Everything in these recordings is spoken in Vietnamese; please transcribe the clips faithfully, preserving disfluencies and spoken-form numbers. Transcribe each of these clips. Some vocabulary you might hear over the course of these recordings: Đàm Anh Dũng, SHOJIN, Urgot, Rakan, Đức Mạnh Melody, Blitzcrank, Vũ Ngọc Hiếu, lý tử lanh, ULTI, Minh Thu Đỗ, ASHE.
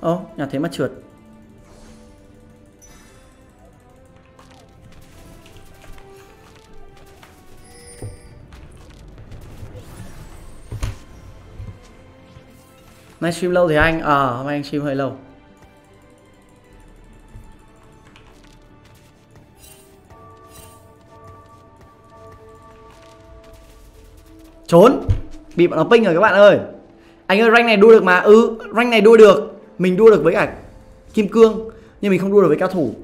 Ồ, nhà thế mà trượt. Nay stream lâu thì anh, à hôm nay anh stream hơi lâu. Trốn, bị bọn nó ping rồi các bạn ơi. Anh ơi rank này đua được mà, ừ rank này đua được. Mình đua được với cả Kim Cương, nhưng mình không đua được với cao thủ.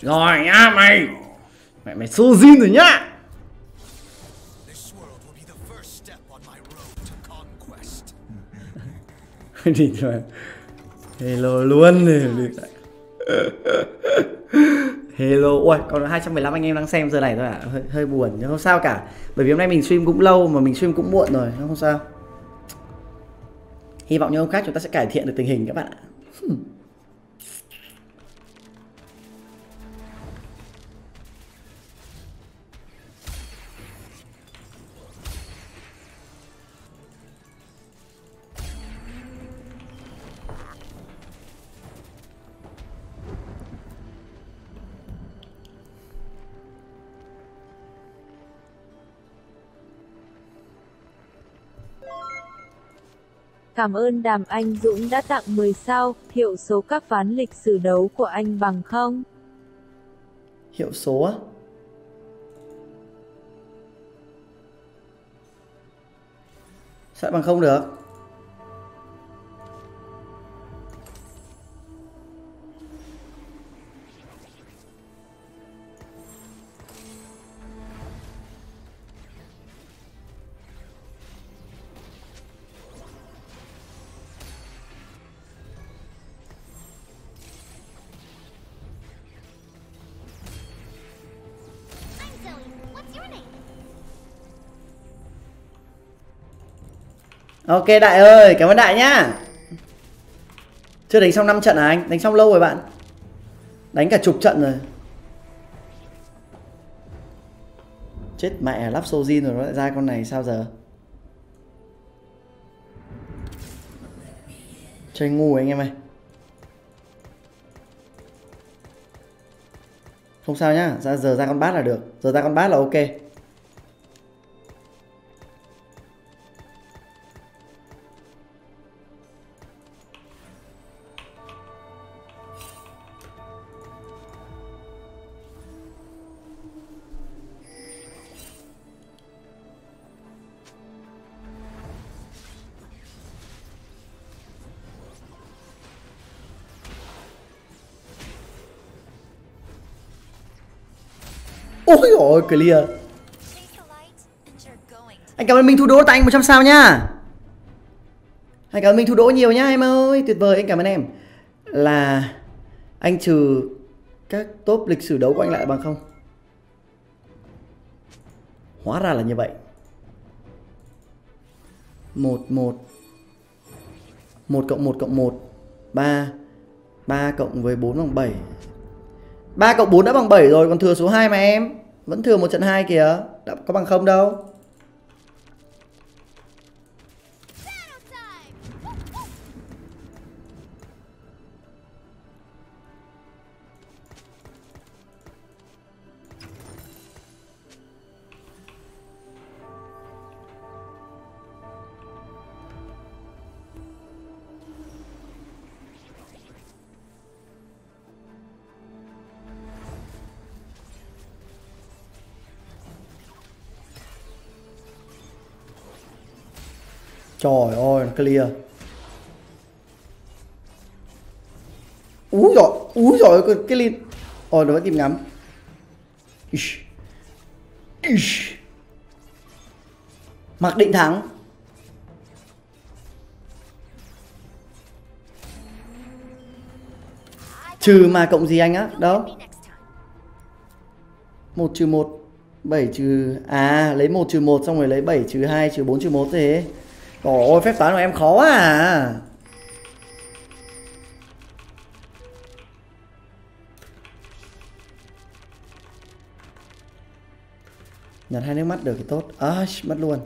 Rồi nhá mày. Mày mày Shojin rồi nhá. Đi thôi. Hello luôn rồi. Hello. Ôi, còn hai trăm mười lăm anh em đang xem giờ này thôi ạ. À. Hơi, hơi buồn nhưng không sao cả. Bởi vì hôm nay mình stream cũng lâu mà mình stream cũng muộn rồi, không sao. Hy vọng như hôm khác chúng ta sẽ cải thiện được tình hình các bạn ạ. Cảm ơn Đàm Anh Dũng đã tặng mười sao, hiệu số các ván lịch sử đấu của anh bằng không? Hiệu số á? Sao bằng không được? Ok Đại ơi, cảm ơn Đại nhá. Chưa đánh xong năm trận à anh? Đánh xong lâu rồi bạn. Đánh cả chục trận rồi. Chết mẹ, lắp Shojin rồi nó lại ra con này sao giờ? Chơi ngu anh em ơi. Không sao nhá, ra giờ ra con bát là được. Giờ ra con bát là ok. Ôi ôi clear. Anh cảm ơn Minh Thu Đỗ tặng anh một trăm sao nhá. Anh cảm ơn Minh Thu Đỗ nhiều nhá em ơi. Tuyệt vời, anh cảm ơn em. Là anh trừ các top lịch sử đấu của anh lại bằng không. Hóa ra là như vậy. Một một một cộng một cộng một ba ba cộng với bốn bằng bảy. Ba cộng bốn đã bằng bảy rồi, còn thừa số hai mà em. Vẫn thừa một trận hai kìa, đã có bằng không đâu. Trời ơi, clear. Úi giời, úi giời, cái, cái lin. Ôi, nó vẫn kịp ngắm. Ish. Ish. Mặc định thắng. Trừ mà cộng gì anh á? Đó. một trừ một. bảy trừ... À, lấy một trừ một xong rồi lấy bảy trừ hai trừ bốn trừ một thế. Trời ơi, phép toán của em khó quá à. Nhặt hai nước mắt được thì tốt. À, mất luôn.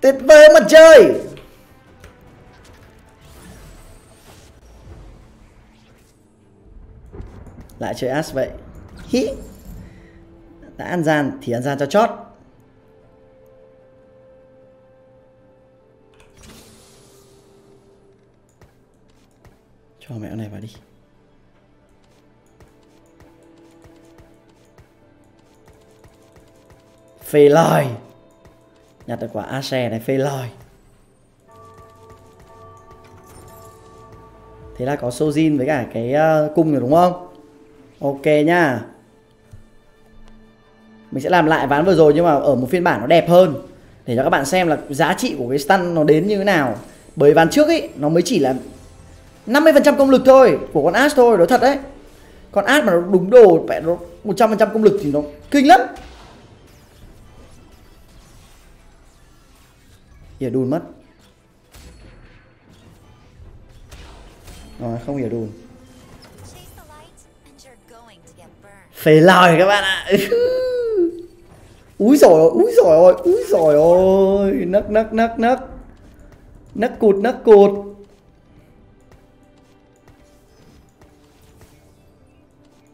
Tuyệt vời mặt trời. Lại chơi Ashe vậy. Hí. Đã ăn gian thì ăn gian cho chót. Cho mẹ con này vào đi. Phê lòi. Nhặt được quả ASHE này, phê lòi. Thế là có Shojin với cả cái uh, cung rồi đúng không? Ok nhá. Mình sẽ làm lại ván vừa rồi nhưng mà ở một phiên bản nó đẹp hơn, để cho các bạn xem là giá trị của cái stun nó đến như thế nào. Bởi ván trước ấy nó mới chỉ là năm mươi phần trăm công lực thôi, của con Ashe thôi, nói thật đấy. Con Ashe mà nó đúng đồ, nó một trăm phần trăm công lực thì nó kinh lắm. Ỉa đùn mất. Rồi không ỉa đùn. Phê lòi các bạn ạ. Úi dồi ôi, úi dồi ôi, úi dồi ôi. Nấc nấc nấc nấc. Nấc cụt nấc cụt.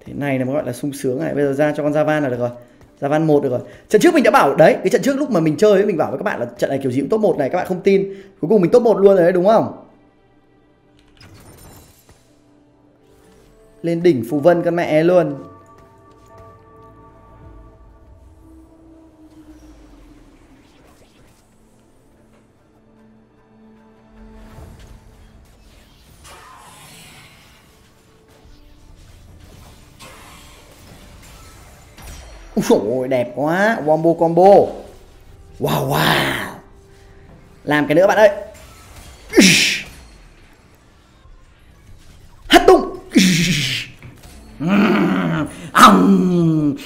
Thế này là mới gọi là sung sướng này. Bây giờ ra cho con Javan là được rồi. Javan một được rồi. Trận trước mình đã bảo đấy, cái trận trước lúc mà mình chơi ấy, mình bảo với các bạn là trận này kiểu gì cũng top một này, các bạn không tin. Cuối cùng mình top một luôn rồi đấy đúng không? Lên đỉnh Phù Vân con mẹ luôn. Ôi đẹp quá, wombo combo. Wow wow. Làm cái nữa bạn ơi. Hất tung. Ông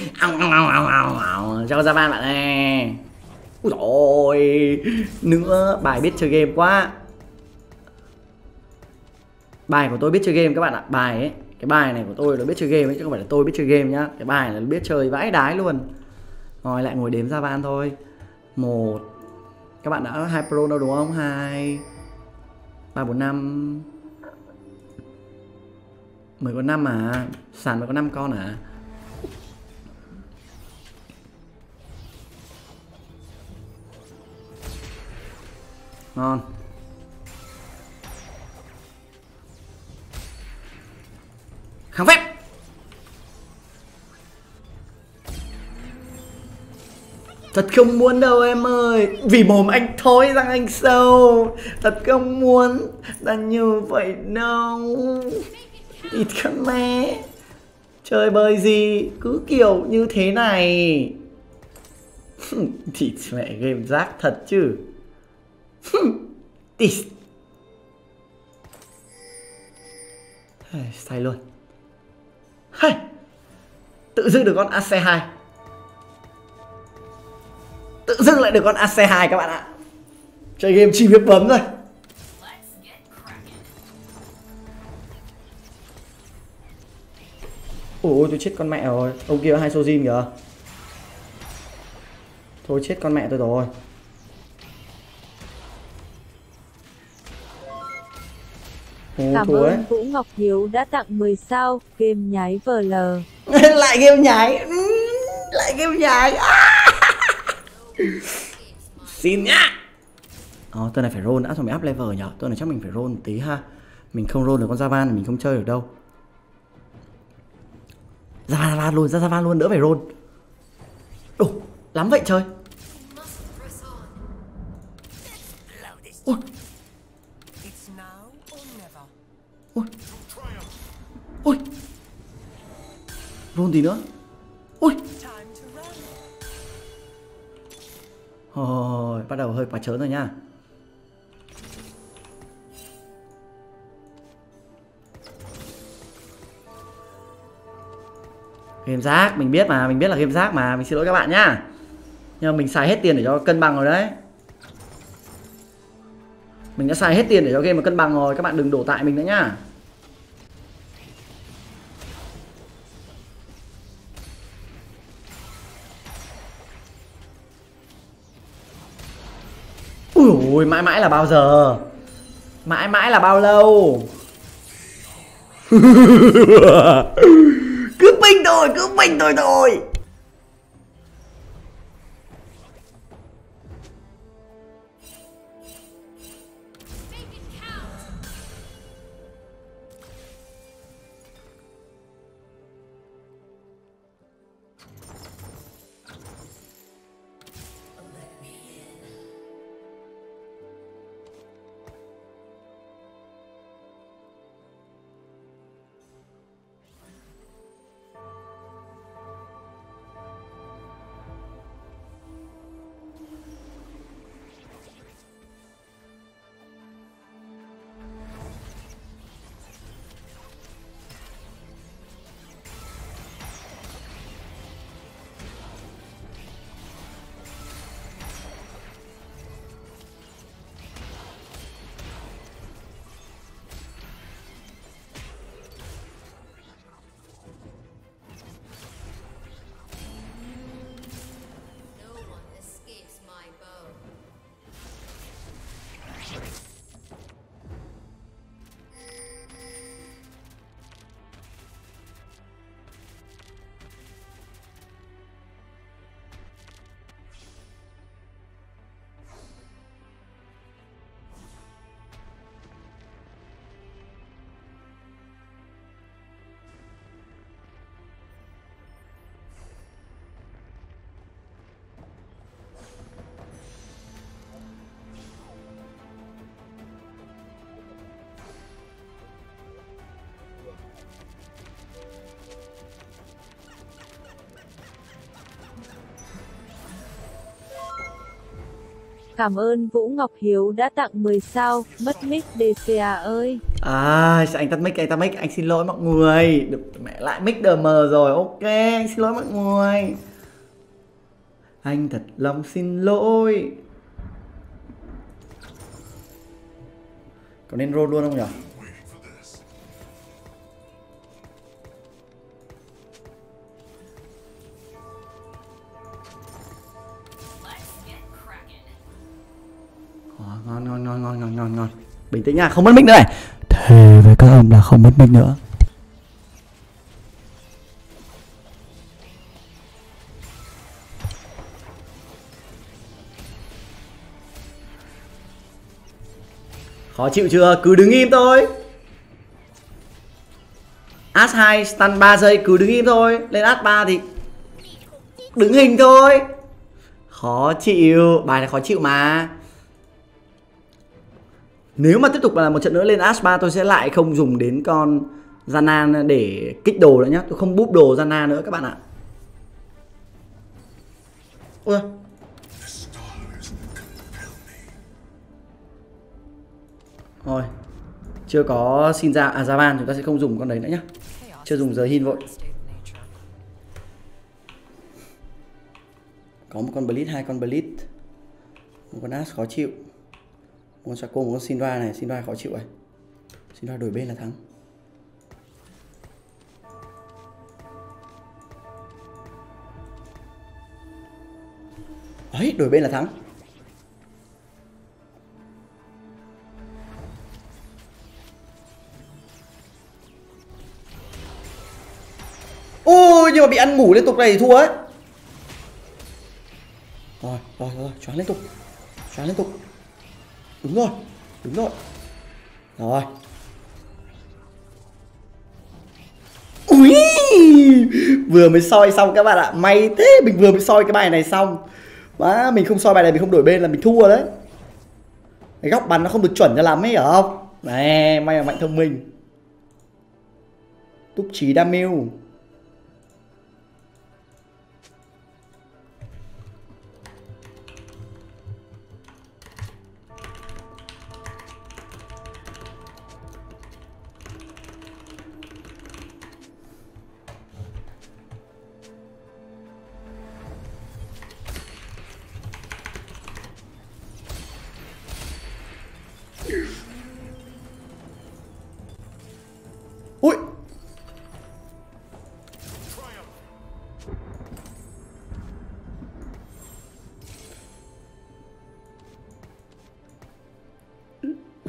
cho ra ban bạn ơi. Úi dồi ôi. Nữa, bài biết chơi game quá. Bài của tôi biết chơi game các bạn ạ, bài ấy. Cái bài này của tôi nó biết chơi game ấy, chứ không phải là tôi biết chơi game nhá. Cái bài này nó biết chơi vãi đái luôn. Rồi lại ngồi đếm Javan thôi. Một. Các bạn đã hai pro đâu đúng không? hai ba bốn năm. Mới có năm à. Sàn mới có năm con à. Ngon. Kháng phép. Thật không muốn đâu em ơi. Vì mồm anh thối răng anh sâu. Thật không muốn là như vậy đâu. Địt khăn mẹ. Trời bơi gì cứ kiểu như thế này. Địt mẹ game rác thật chứ. Địt. Sai luôn. Hey, tự dưng được con ASHE hai. Tự dưng lại được con ASHE hai các bạn ạ. Chơi game chỉ biết bấm thôi. Ôi tôi chết con mẹ rồi. Ông kia hai Shojin kìa. Thôi chết con mẹ tôi rồi. Cảm ơn ấy. Vũ Ngọc Hiếu đã tặng mười sao. Game nhái vê lờ. Lại game nhái. Lại game nhái à. Xin nhá. Ờ, tôi này phải roll đã xong mới up level nhở. Tôi này chắc mình phải roll một tí ha. Mình không roll được con Java này mình không chơi được đâu. Java, Java luôn, Java luôn, đỡ phải roll. Đủ lắm vậy trời. Ôi. Ôi. Ôi. Roll gì nữa. Ôi. Rồi, bắt đầu hơi quá chớn rồi nha. Game rác, mình biết mà, mình biết là game rác mà. Mình xin lỗi các bạn nhá. Nhưng mà mình xài hết tiền để cho cân bằng rồi đấy. Mình đã xài hết tiền để cho game mà cân bằng rồi. Các bạn đừng đổ tại mình nữa nhá. Ui ôi, mãi mãi là bao giờ? Mãi mãi là bao lâu? Cứ mình thôi, cứ mình thôi thôi. Cảm ơn Vũ Ngọc Hiếu đã tặng mười sao. Mất mic đê xê a ơi. À, anh tắt mic, anh tắt mic. Anh xin lỗi mọi người. Được, mẹ lại mic đờ mờ rồi. Ok, anh xin lỗi mọi người. Anh thật lòng xin lỗi. Có nên roll luôn không nhỉ? Bình tĩnh nha, không mất mic nữa này. Thề với các ông là không mất mic nữa. Khó chịu chưa? Cứ đứng im thôi. Ashe hai stun ba giây, cứ đứng im thôi. Lên Ashe ba thì đứng hình thôi. Khó chịu, bài này khó chịu mà. Nếu mà tiếp tục là một trận nữa lên Ashe ba tôi sẽ lại không dùng đến con Zana để kích đồ nữa nhá. Tôi không búp đồ Zana nữa các bạn ạ. Ôi. Rồi. Chưa có xin ra à Javan chúng ta sẽ không dùng con đấy nữa nhá. Chưa dùng giới hin vội. Có một con Blitz, hai con Blitz. Một con Ashe khó chịu. Con Sako, con Shinra này, Shinra khó chịu này. Shinra đổi bên là thắng. Ấy, đổi bên là thắng. Ui, nhưng mà bị ăn ngủ liên tục này thì thua ấy. Rồi, rồi, rồi, choáng liên tục. Choáng liên tục. Đúng rồi, đúng rồi. Rồi. Ui, vừa mới soi xong các bạn ạ. May thế, mình vừa mới soi cái bài này xong. Má, mình không soi bài này, mình không đổi bên là mình thua đấy. Cái góc bắn nó không được chuẩn cho lắm ấy, hiểu không? Này, may là Mạnh thông minh. Túc trí đam mưu.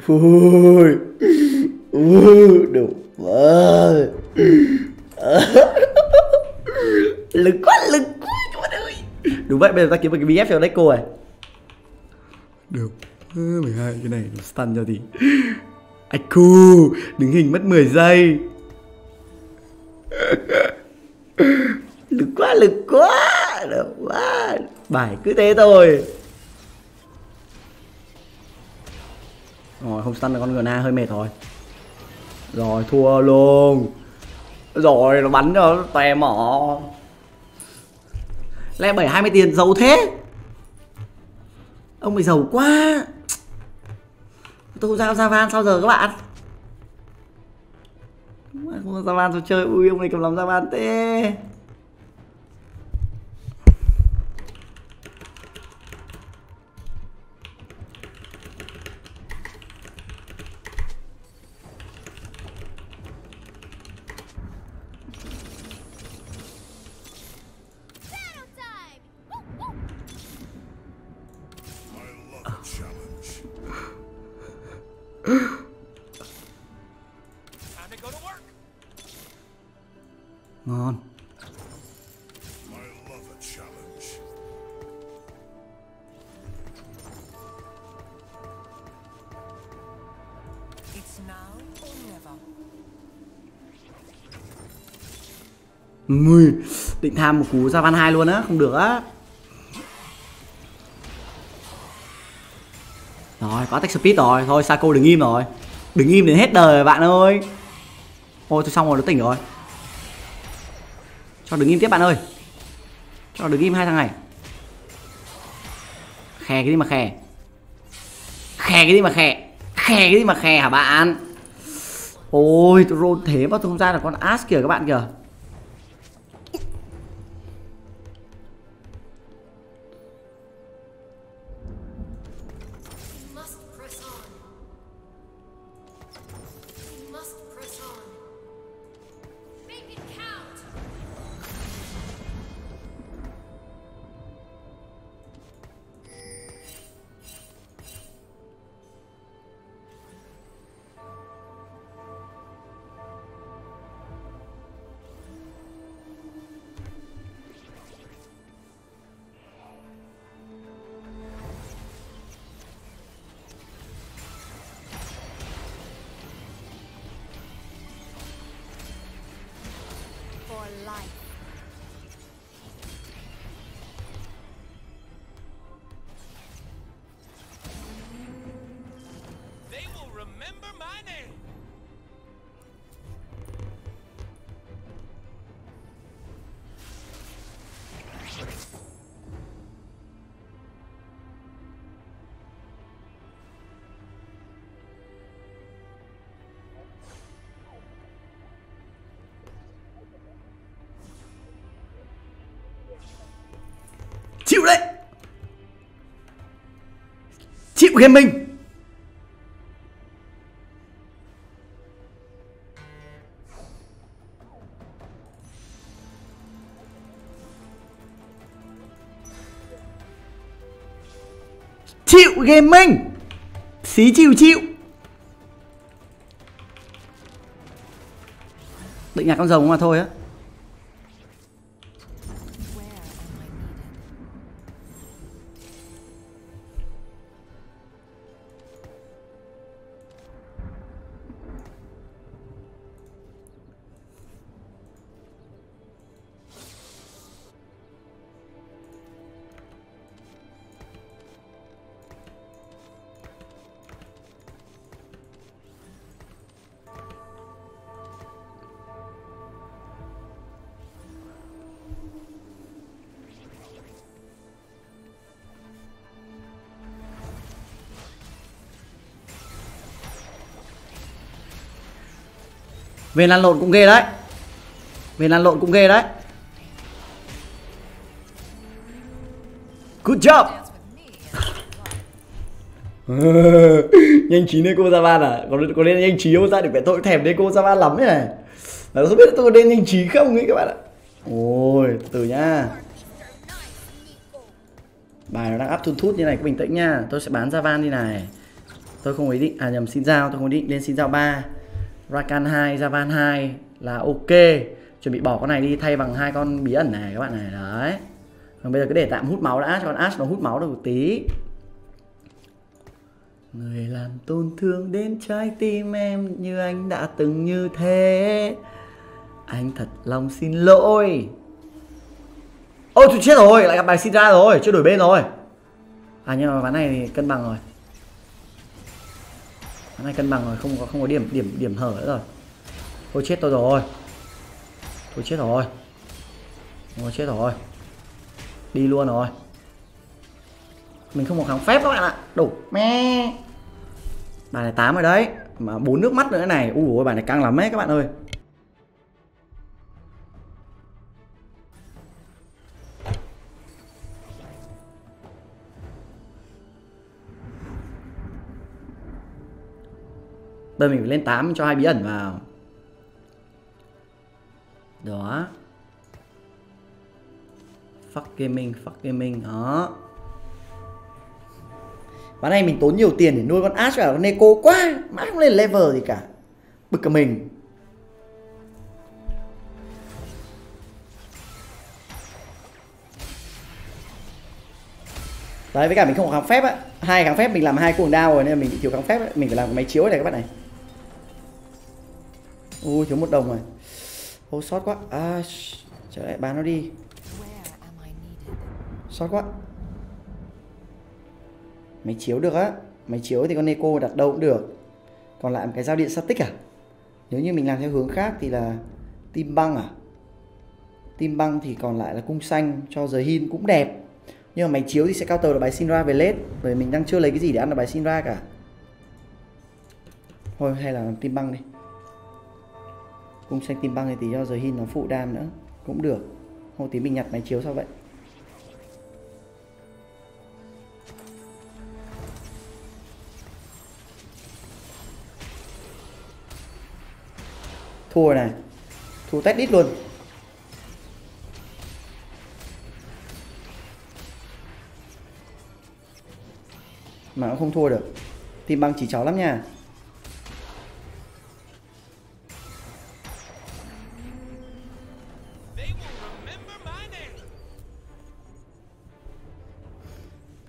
Ui, ui, đủ vời. Lực quá, lực quá các bạn ơi. Đúng vậy, bây giờ ta kiếm một cái vê ép cho Deco này. Được, mười hai cái này nó stun cho gì. Aku, đứng hình mất mười giây. Lực quá, lực quá. Được quá. Bài cứ thế thôi. Rồi, không stun là con Gna hơi mệt thôi. Rồi, thua luôn. Rồi, nó bắn cho tè mỏ. Lẽ bảy hai mươi tiền giàu thế. Ông ấy giàu quá. Tôi giao Javan sao giờ các bạn? Không giao Javan sao chơi. Ui, ông này cầm lòng Javan thế. Ngon. Mười. Định tham một cú ra van hai luôn á, không được á. Rồi, có attack speed rồi, thôi Sako đừng im rồi. Đừng im đến hết đời bạn ơi. Ôi, tôi xong rồi, nó tỉnh rồi. Cho đứng im tiếp bạn ơi. Cho đứng im hai thằng này. Khè cái gì mà khè. Khè cái gì mà khè. Khè cái gì mà khè hả bạn. Ôi tôi roll thế mà tôi không ra là con Ashe kìa các bạn kìa. Chịu đấy. Chịu gaming. Chịu gaming. Xí chịu chịu. Định nhặt con rồng mà thôi á. Về lăn lộn cũng ghê đấy. Về lăn lộn cũng ghê đấy. Good job. Nhanh trí nên cô Savan à? Còn có nên nhanh trí không ra được vậy? Tôi thèm đến cô Savan lắm thế này. Là không biết là tôi có nên nhanh trí không ấy các bạn ạ. Ôi, từ từ nhá. Bài nó đang áp thun thút như này, cứ bình tĩnh nha. Tôi sẽ bán Savan đi này. Tôi không ý định, à nhầm, xin giao, tôi không ý định lên xin giao ba. Rakan hai, Savan hai là ok. Chuẩn bị bỏ con này đi thay bằng hai con bí ẩn này các bạn này, đấy. Còn bây giờ cứ để tạm hút máu đã cho con Ash nó hút máu được một tí. Người làm tổn thương đến trái tim em như anh đã từng như thế. Anh thật lòng xin lỗi. Ôi tôi chết rồi, lại gặp bài xin ra rồi, chưa đổi bên rồi. À nhưng mà ván này thì cân bằng rồi. Ván này cân bằng rồi, không có không có điểm điểm điểm hở nữa rồi. Thôi chết tôi rồi. Thôi chết rồi. Thôi chết rồi. Đi luôn rồi. Mình không có kháng phép các bạn ạ. Đủ me. Bài này tám rồi đấy. Mà bốn nước mắt nữa này. Úi dồi ôi, bài này căng lắm ấy các bạn ơi. Bây mình phải lên tám cho hai bí ẩn vào. Đó. Fuck gaming, fuck gaming. Đó. Ván này mình tốn nhiều tiền để nuôi con Ash và con Neko quá. Mãi không lên level gì cả. Bực cả mình. Đấy, với cả mình không có kháng phép á. Hai kháng phép mình làm hai cuồng đao rồi nên mình bị thiếu kháng phép ấy. Mình phải làm cái máy chiếu này các bạn này. Ui thiếu một đồng rồi. Ô sót quá. À trở lại bán nó đi. Sót quá. Máy chiếu được á. Máy chiếu thì con Neko đặt đâu cũng được. Còn lại một cái dao điện static à? Nếu như mình làm theo hướng khác thì là tim băng à? Tim băng thì còn lại là cung xanh cho giới hin cũng đẹp. Nhưng mà máy chiếu thì sẽ cao tờ được bài Shinra về lết. Bởi mình đang chưa lấy cái gì để ăn được bài Shinra cả. Thôi hay là làm tim băng đi. Cung xanh tim băng thì tí cho giới hin nó phụ đam nữa. Cũng được. Hồi tí mình nhặt máy chiếu sao vậy? Thua này, thua test ít luôn. Mà cũng không thua được. Tim băng chỉ cháu lắm nha.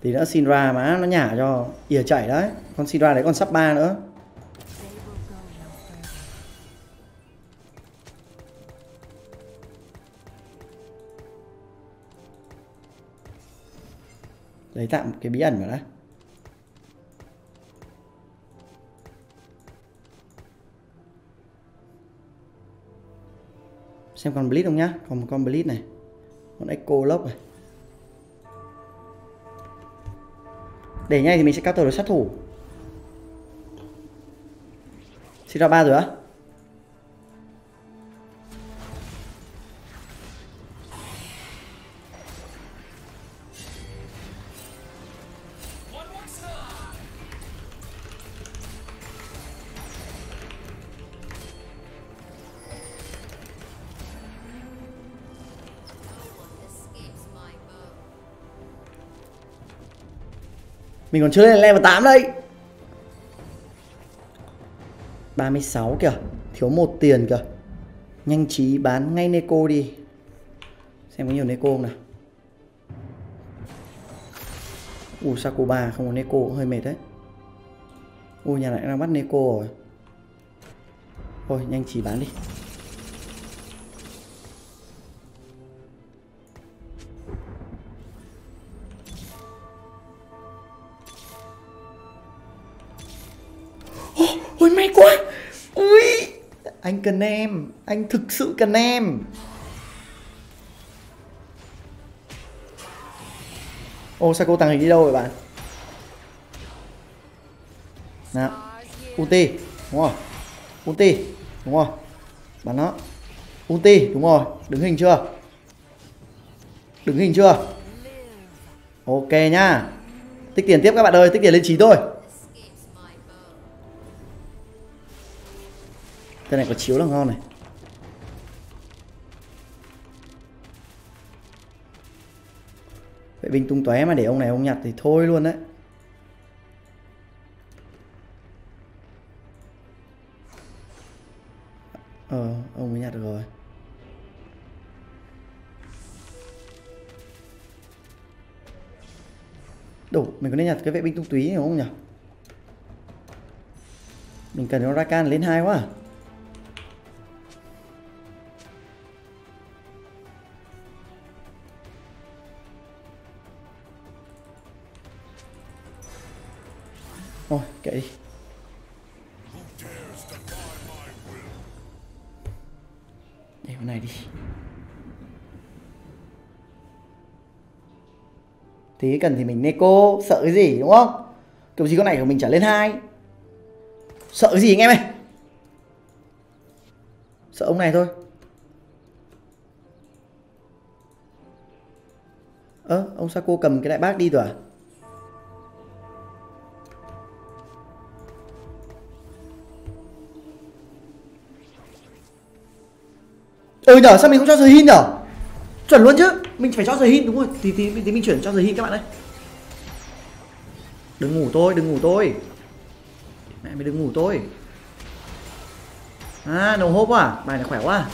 Tí nữa Shinra mà nó nhả cho ỉa chảy đấy. Con Shinra đấy còn sắp ba nữa. Lấy tạm cái bí ẩn vào đã. Xem con Blitz không nhá. Còn một con Blitz này. Con Echo Lock này. Để nhanh thì mình sẽ cao tờ được sát thủ. Xin ra ba rồi á. Mình còn chưa lên level tám đây. Ba mươi sáu kìa. Thiếu một tiền kìa. Nhanh trí bán ngay Neko đi. Xem có nhiều Neko không nào. Ui Sakuba không có Neko cũng hơi mệt đấy. Ui nhà lại đang bắt Neko rồi. Thôi nhanh trí bán đi. Ôi may quá. Ui anh cần em. Anh thực sự cần em. Ô sao cô tàng hình đi đâu rồi bạn? Nào. Ulti. Đúng rồi. Ulti. Đúng rồi. Bắn nó. Ulti, đúng rồi. Đứng hình chưa? Đứng hình chưa? Ok nhá. Tích tiền tiếp các bạn ơi, tích tiền lên chín thôi. Cái này có chiếu là ngon này. Vệ binh tung tóe mà để ông này ông nhặt thì thôi luôn đấy. Ờ, ông mới nhặt được rồi. Đủ, mình có nên nhặt cái vệ binh tung túy này không nhỉ? Mình cần con Rakan lên hai quá à? Thôi, kệ đi. Để con này đi. Thế cần thì mình neko, sợ cái gì đúng không? Kiểu gì con này của mình trả lên hai. Sợ cái gì anh em ơi? Sợ ông này thôi. Ơ, à, ông Sako cầm cái đại bác đi rồi à? Ừ nhở, sao mình không cho SHOJIN nhở? Chuẩn luôn chứ, mình phải cho SHOJIN đúng rồi. Tí tí, tí mình chuyển cho SHOJIN các bạn ơi. Đừng ngủ tôi, đừng ngủ tôi. Mẹ mày đừng ngủ tôi. À, đồng hốp quá à? Bài này khỏe quá.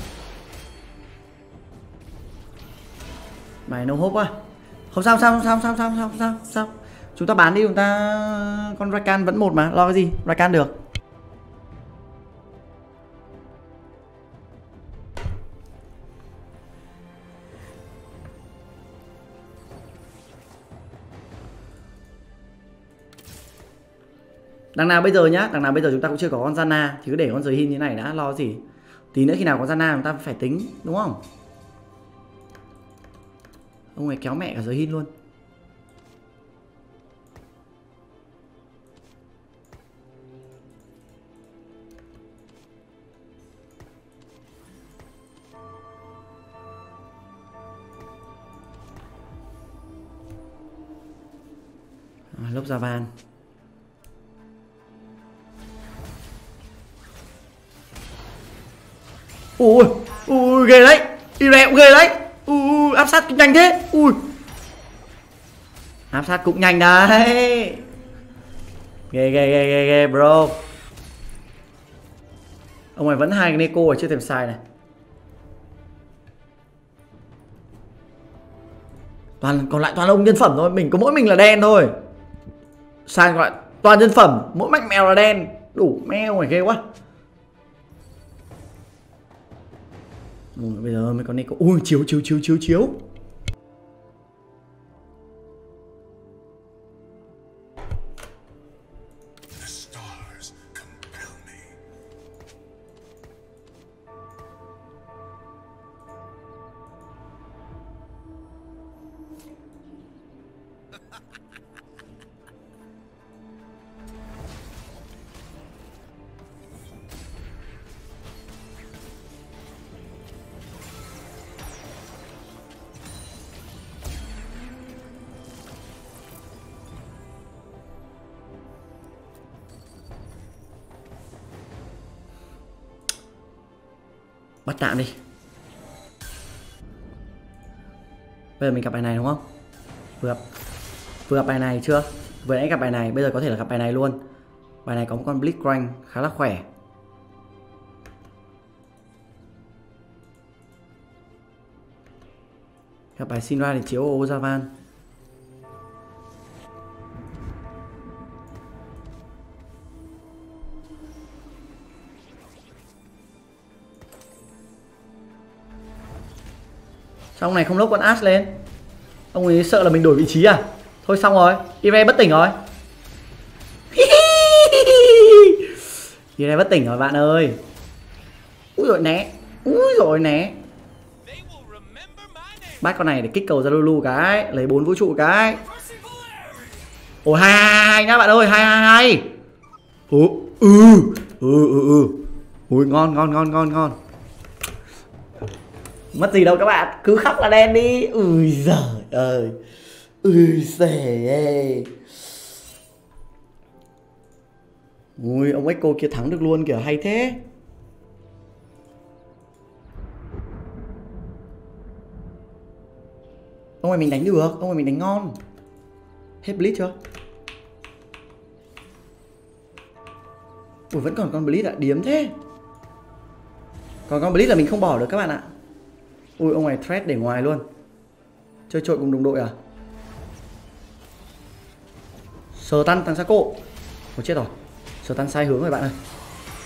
Bài đồng hốp quá. Không sao, sao, sao, sao, sao, sao, sao, sao. Chúng ta bán đi, chúng ta... Con Rakan vẫn một mà, lo cái gì, Rakan được. Đằng nào bây giờ nhá, đằng nào bây giờ chúng ta cũng chưa có con Zana thì cứ để con SHOJIN như này đã, lo gì. Tí nữa khi nào có Zana chúng ta phải tính, đúng không? Ông này kéo mẹ cả SHOJIN luôn. À, lốc ra van. Ui, ui, ghê đấy, đi rè cũng ghê đấy. Ui, áp sát cũng nhanh thế. Ui, áp sát cũng nhanh đấy. Ghê, ghê, ghê, ghê, ghê, bro. Ông này vẫn hai cái neko rồi, chưa thèm sai này. Toàn, còn lại toàn ông nhân phẩm thôi, mình có mỗi mình là đen thôi. Sai còn lại toàn nhân phẩm, mỗi mạch mèo là đen. Đủ mèo này ghê quá. Ừ, bây giờ mới có này có... Ui, chiếu, chiếu, chiếu, chiếu, chiếu. Bắt tạm đi. Bây giờ mình gặp bài này đúng không? Vừa gặp, vừa gặp bài này chưa? Vừa nãy gặp bài này, bây giờ có thể là gặp bài này luôn. Bài này có một con Blitzcrank khá là khỏe. Gặp bài Shinra để chiếu Ozavan. Sao ông này không lốc con Ashe lên? Ông ấy sợ là mình đổi vị trí à? Thôi xong rồi, Ire bất tỉnh rồi. Ire bất tỉnh rồi bạn ơi. Úi dồi né, úi dồi né. Bắt con này để kích cầu ra Lulu cái, lấy bốn vũ trụ cái. Ôi hai hai hai nhá bạn ơi, hai hai hai. Ừ ừ ừ ừ ừ. Ui ngon ngon ngon ngon ngon. Mất gì đâu các bạn, cứ khóc là đen đi. Ui giời ơi. Ui xề ơi. Ui ông Echo kia thắng được luôn kìa, hay thế. Ông này mình đánh được, ông này mình đánh ngon. Hết Blitz chưa? Ủa vẫn còn con Blitz ạ, à? Điếm thế. Còn con Blitz là mình không bỏ được các bạn ạ. Ui ông này thread để ngoài luôn. Chơi trội cùng đồng đội à? Sờ tan thằng Sako. Ủa chết rồi. Sờ tan sai hướng rồi bạn ơi.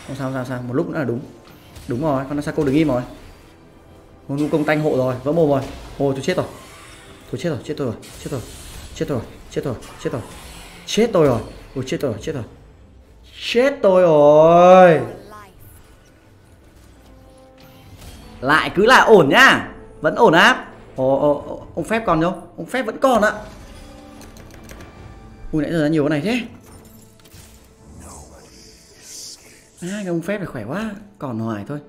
Không sao sao sao, một lúc nữa là đúng. Đúng rồi, con Sako đứng im rồi. Ngôn ngũ công tanh hộ rồi, vỡ mồm rồi. Ôi tôi chết rồi. Tôi chết rồi, chết tôi rồi, chết rồi. Chết rồi, chết rồi, chết rồi. Chết tôi rồi. Ôi chết rồi, chết rồi. Chết tôi rồi. Lại cứ là ổn nhá. Vẫn ổn áp. Ồ, ồ, ồ, ông Phép còn không? Ông Phép vẫn còn ạ. Ui nãy giờ ra nhiều cái này thế. À cái ông Phép này khỏe quá. Còn hoài thôi.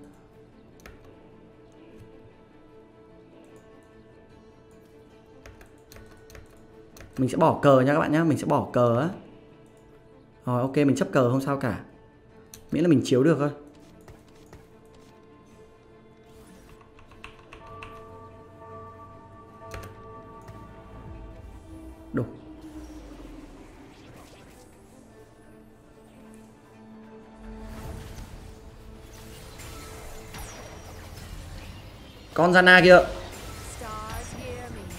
Mình sẽ bỏ cờ nha các bạn nhá. Mình sẽ bỏ cờ á. Rồi ok mình chấp cờ không sao cả. Miễn là mình chiếu được thôi. Đủ. Con Zana kia.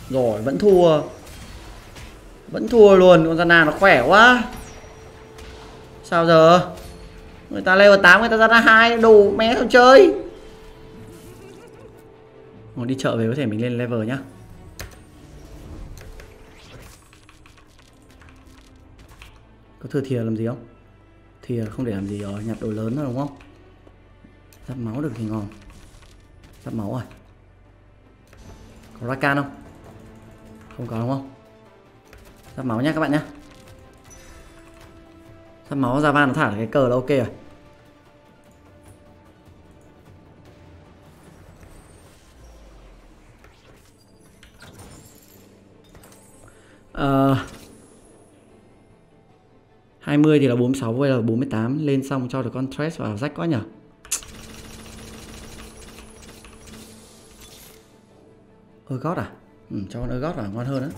Rồi vẫn thua. Vẫn thua luôn, con Zana nó khỏe quá. Sao giờ? Người ta level tám, người ta Zana hai, đủ mé không chơi. Ngồi đi chợ về có thể mình lên level nhá. Có thừa thìa làm gì không? Thìa không để làm gì rồi, nhặt đồ lớn thôi đúng không? Giáp máu được thì ngon. Giáp máu rồi. Có Rakan không? Không có đúng không? Giáp máu nha các bạn nhá. Giáp máu Java nó thả được cái cờ là ok rồi. Ờ... Uh... hai mươi thì là bốn mươi sáu, bây giờ bốn mươi tám. Lên xong cho được con Thresh vào rách quá nhỉ. Urgot à? Ừ, cho con Urgot vào ngon hơn á.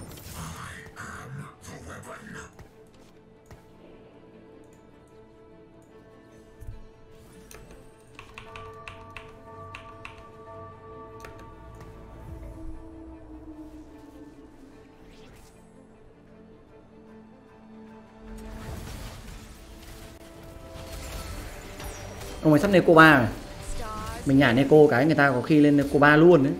Ông ấy sắp Neko ba rồi. Mình nhả Neko cái người ta có khi lên Neko ba luôn đấy.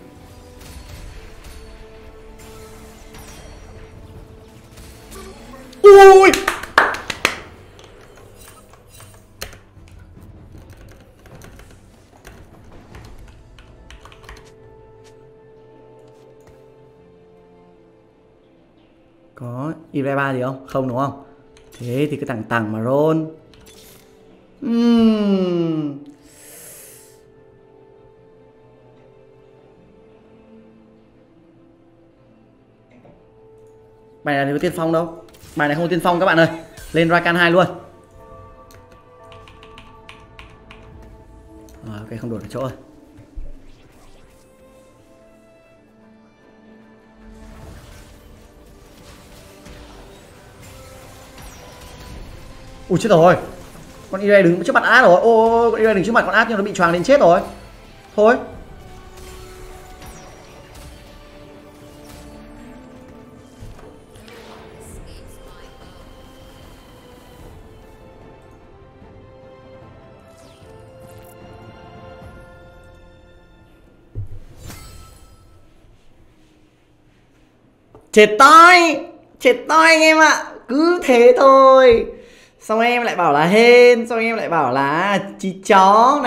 Ui có Ireba gì không? Không đúng không? Thế thì cứ tằng tằng mà roll. Uhm. Bài này thì có tiên phong đâu. Bài này không có tiên phong các bạn ơi. Lên Rakan hai luôn. À, ok không đuổi được chỗ rồi. Ui chết rồi. Con Irei đứng trước mặt áp rồi. Ô con Irei đứng trước mặt con áp nhưng nó bị choàng đến chết rồi. Thôi. Chết toi. Chết toi anh em ạ. Cứ thế thôi. Xong em lại bảo là hên, xong em lại bảo là chí chó.